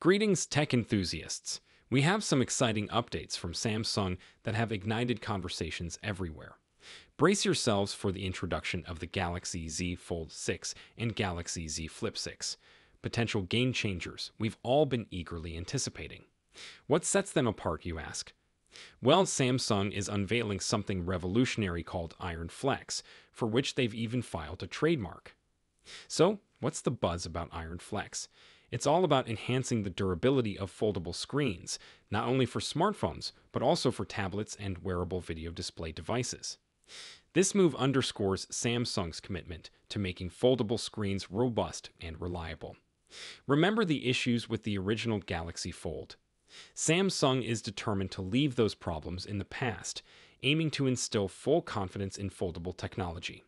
Greetings, tech enthusiasts. We have some exciting updates from Samsung that have ignited conversations everywhere. Brace yourselves for the introduction of the Galaxy Z Fold 6 and Galaxy Z Flip 6, potential game changers we've all been eagerly anticipating. What sets them apart, you ask? Well, Samsung is unveiling something revolutionary called Iron Flex, for which they've even filed a trademark. So, what's the buzz about Iron Flex? It's all about enhancing the durability of foldable screens, not only for smartphones, but also for tablets and wearable video display devices. This move underscores Samsung's commitment to making foldable screens robust and reliable. Remember the issues with the original Galaxy Fold. Samsung is determined to leave those problems in the past, aiming to instill full confidence in foldable technology.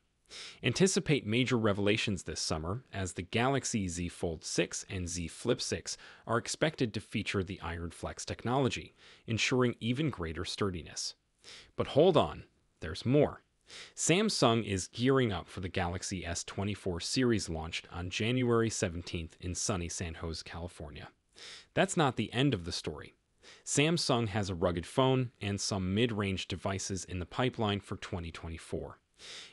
Anticipate major revelations this summer, as the Galaxy Z Fold 6 and Z Flip 6 are expected to feature the Iron Flex technology, ensuring even greater sturdiness. But hold on, there's more. Samsung is gearing up for the Galaxy S24 series launched on January 17th in sunny San Jose, California. That's not the end of the story. Samsung has a rugged phone and some mid-range devices in the pipeline for 2024.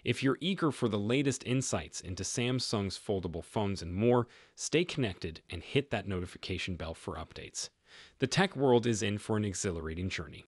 If you're eager for the latest insights into Samsung's foldable phones and more, stay connected and hit that notification bell for updates. The tech world is in for an exhilarating journey.